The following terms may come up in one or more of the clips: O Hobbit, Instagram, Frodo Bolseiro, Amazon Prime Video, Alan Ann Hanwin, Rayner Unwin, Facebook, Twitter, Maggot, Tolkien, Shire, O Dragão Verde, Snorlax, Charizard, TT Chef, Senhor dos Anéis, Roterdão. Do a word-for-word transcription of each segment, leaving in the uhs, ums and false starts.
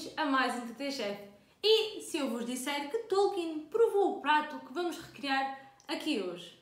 bem-vindos a mais um T T Chef. E se eu vos disser que Tolkien provou o prato que vamos recriar aqui hoje?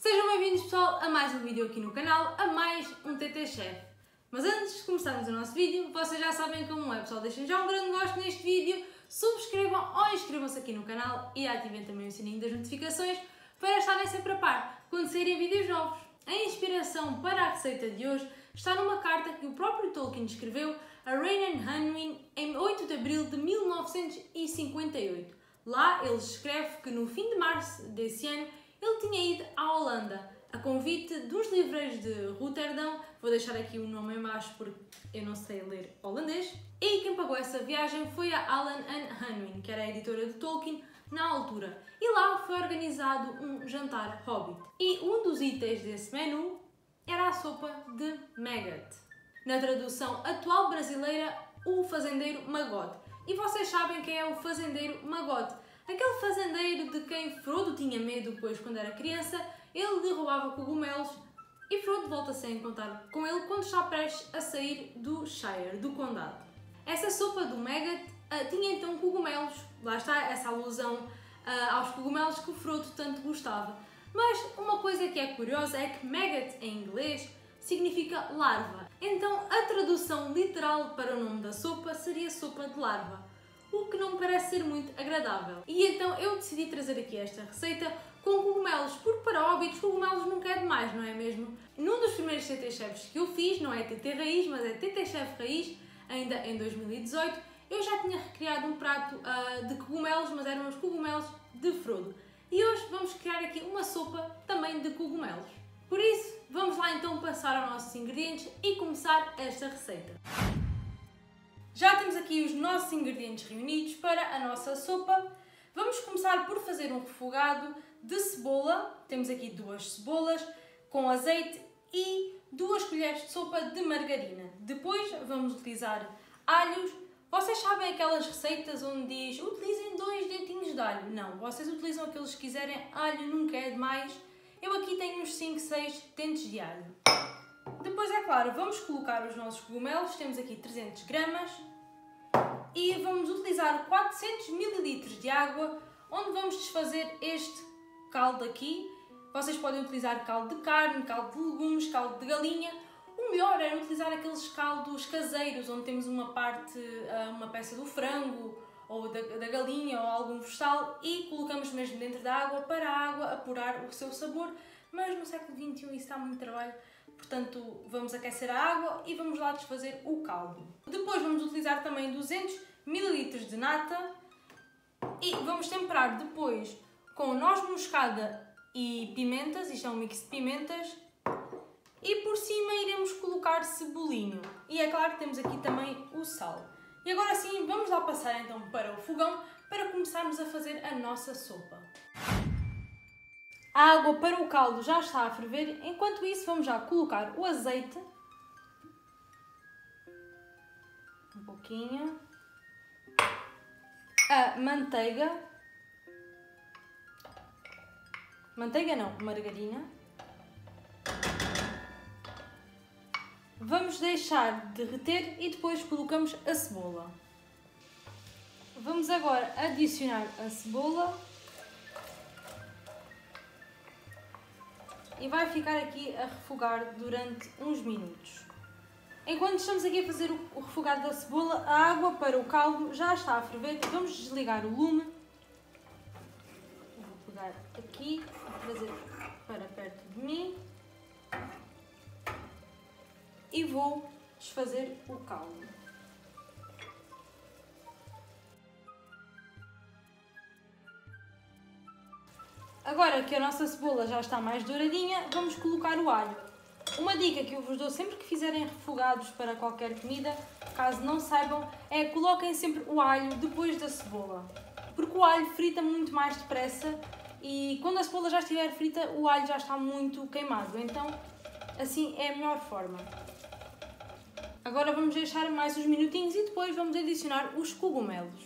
Sejam bem-vindos, pessoal, a mais um vídeo aqui no canal, a mais um T T Chef. Mas antes de começarmos o nosso vídeo, vocês já sabem como é, pessoal. Deixem já um grande gosto neste vídeo, subscrevam ou inscrevam-se aqui no canal e ativem também o sininho das notificações para estarem sempre a par quando saírem vídeos novos. A inspiração para a receita de hoje está numa carta que o próprio Tolkien escreveu a Rayner Unwin em oito de abril de mil novecentos e cinquenta e oito. Lá ele escreve que no fim de março desse ano ele tinha ido à Holanda, a convite dos livreiros de Roterdão, vou deixar aqui o nome em baixo porque eu não sei ler holandês, e quem pagou essa viagem foi a Alan Ann Hanwin, que era a editora de Tolkien na altura, e lá foi organizado um jantar Hobbit. E um dos itens desse menu era a sopa de Maggot, na tradução atual brasileira, o fazendeiro Maggot. E vocês sabem quem é o fazendeiro Maggot? Aquele fazendeiro de quem Frodo tinha medo, pois quando era criança ele derrubava cogumelos, e Frodo volta-se a encontrar com ele quando está prestes a sair do Shire, do condado. Essa sopa do Maggot uh, tinha então cogumelos, lá está essa alusão uh, aos cogumelos que Frodo tanto gostava. Mas uma coisa que é curiosa é que Maggot em inglês significa larva, então a tradução literal para o nome da sopa seria sopa de larva, o que não me parece ser muito agradável. E então eu decidi trazer aqui esta receita com cogumelos, porque para hobbits cogumelos nunca é demais, não é mesmo? Num dos primeiros T T Chefs que eu fiz, não é T T Raiz, mas é T T Chef Raiz, ainda em dois mil e dezoito, eu já tinha recriado um prato uh, de cogumelos, mas eram os cogumelos de Frodo. E hoje vamos criar aqui uma sopa também de cogumelos. Por isso, vamos lá então passar aos nossos ingredientes e começar esta receita. Já temos aqui os nossos ingredientes reunidos para a nossa sopa. Vamos começar por fazer um refogado de cebola. Temos aqui duas cebolas com azeite e duas colheres de sopa de margarina. Depois vamos utilizar alhos. Vocês sabem aquelas receitas onde diz utilizem dois dentinhos de alho? Não, vocês utilizam aqueles que quiserem, alho nunca é demais. Eu aqui tenho uns cinco, seis dentes de alho. Depois, é claro, vamos colocar os nossos cogumelos, temos aqui trezentas gramas, e vamos utilizar quatrocentos mililitros de água, onde vamos desfazer este caldo aqui. Vocês podem utilizar caldo de carne, caldo de legumes, caldo de galinha. O melhor é utilizar aqueles caldos caseiros, onde temos uma parte, uma peça do frango, ou da, da galinha, ou algum vegetal, e colocamos mesmo dentro da água, para a água apurar o seu sabor. Mas no século vinte e um isso está muito trabalho. Portanto, vamos aquecer a água e vamos lá desfazer o caldo. Depois vamos utilizar também duzentos mililitros de nata e vamos temperar depois com noz moscada e pimentas, isto é um mix de pimentas, e por cima iremos colocar cebolinho. E é claro que temos aqui também o sal. E agora sim, vamos lá passar então para o fogão para começarmos a fazer a nossa sopa. A água para o caldo já está a ferver, enquanto isso vamos já colocar o azeite, um pouquinho, a manteiga, manteiga não, margarina, vamos deixar derreter e depois colocamos a cebola. Vamos agora adicionar a cebola. E vai ficar aqui a refogar durante uns minutos. Enquanto estamos aqui a fazer o refogado da cebola, a água para o caldo já está a ferver. Vamos desligar o lume. Vou pegar aqui e trazer para perto de mim. E vou desfazer o caldo. Agora que a nossa cebola já está mais douradinha, vamos colocar o alho. Uma dica que eu vos dou sempre que fizerem refogados para qualquer comida, caso não saibam, é coloquem sempre o alho depois da cebola, porque o alho frita muito mais depressa e quando a cebola já estiver frita, o alho já está muito queimado, então assim é a melhor forma. Agora vamos deixar mais uns minutinhos e depois vamos adicionar os cogumelos.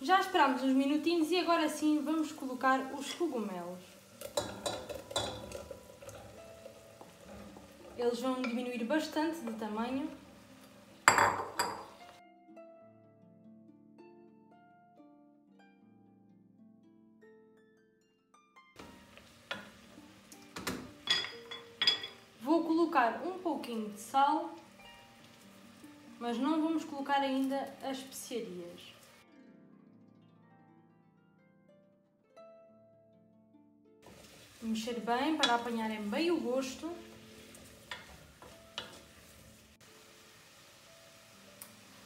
Já esperámos uns minutinhos e agora sim vamos colocar os cogumelos. Eles vão diminuir bastante de tamanho. Vou colocar um pouquinho de sal, mas não vamos colocar ainda as especiarias. Mexer bem para apanharem bem o gosto.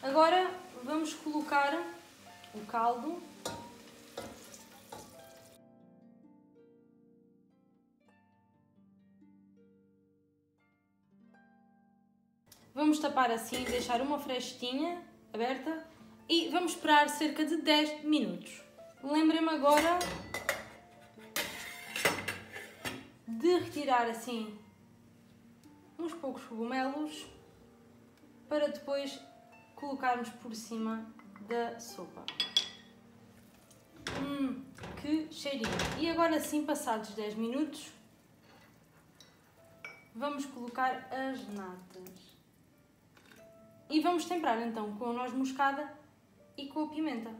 Agora vamos colocar o caldo. Vamos tapar assim, deixar uma frestinha aberta e vamos esperar cerca de dez minutos. Lembrem-me agora de retirar assim uns poucos cogumelos para depois colocarmos por cima da sopa. Hum, que cheirinho! E agora sim, passados dez minutos, vamos colocar as natas. E vamos temperar então com a noz moscada e com a pimenta.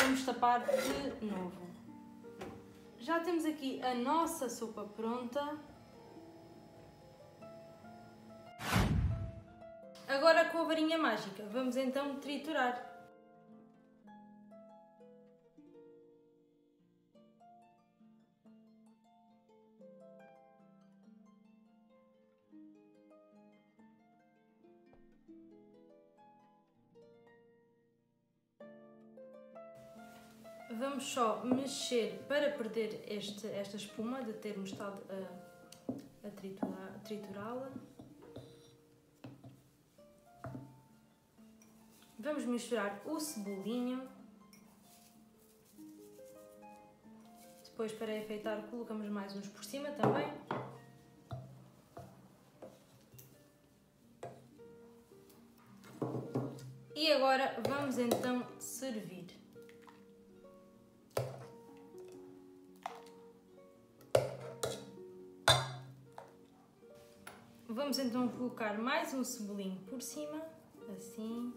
Vamos tapar de novo. Já temos aqui a nossa sopa pronta. Agora com a varinha mágica, vamos então triturar. Vamos só mexer para perder este, esta espuma de termos estado a, a triturá-la. triturá-la. Vamos misturar o cebolinho. Depois, para enfeitar, colocamos mais uns por cima também. E agora vamos então servir. Vamos então colocar mais um cebolinho por cima, assim.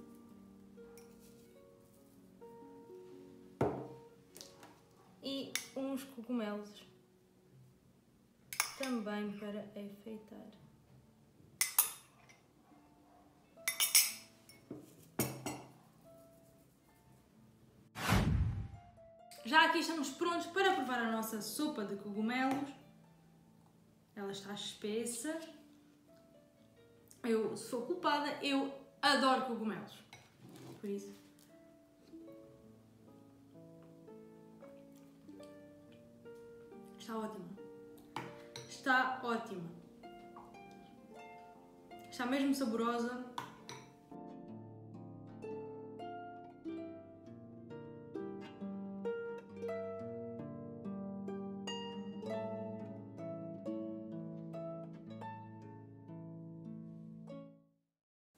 E uns cogumelos também para enfeitar. Já aqui estamos prontos para provar a nossa sopa de cogumelos. Ela está espessa. Eu sou culpada, eu adoro cogumelos, por isso. Está ótimo. Está ótima. Está mesmo saborosa.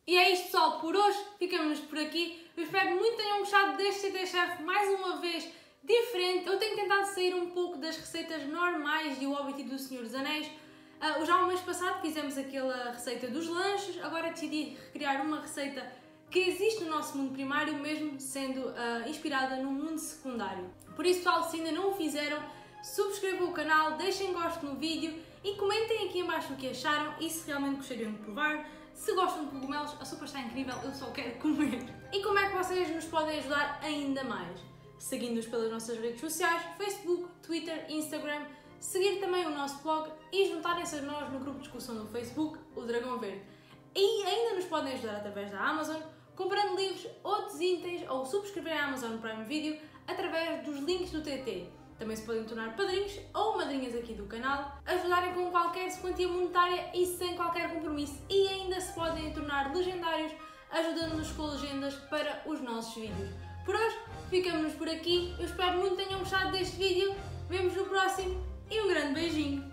E é isto, pessoal, por hoje ficamos por aqui. Eu espero muito que tenham gostado deste T T Chef, mais uma vez diferente. Eu tenho tentado sair um pouco das receitas normais de O Hobbit e do Senhor dos Anéis. Uh, já o mês passado fizemos aquela receita dos lanches, agora decidi recriar uma receita que existe no nosso mundo primário, mesmo sendo uh, inspirada no mundo secundário. Por isso, pessoal, se ainda não o fizeram, subscrevam o canal, deixem gosto no vídeo e comentem aqui em baixo o que acharam e se realmente gostariam de provar. Se gostam de cogumelos, a sopa está incrível, eu só quero comer. E como é que vocês nos podem ajudar ainda mais? Seguindo-nos pelas nossas redes sociais, Facebook, Twitter, Instagram, seguir também o nosso blog e juntarem-se a nós no grupo de discussão do Facebook, O Dragão Verde. E ainda nos podem ajudar através da Amazon, comprando livros, outros itens ou subscrever a Amazon Prime Video através dos links do T T. Também se podem tornar padrinhos ou madrinhas aqui do canal, ajudarem com qualquer quantia monetária e sem qualquer compromisso, e ainda se podem tornar legendários ajudando-nos com legendas para os nossos vídeos. Por hoje ficamos por aqui, eu espero muito que tenham gostado deste vídeo, vemos no próximo e um grande beijinho!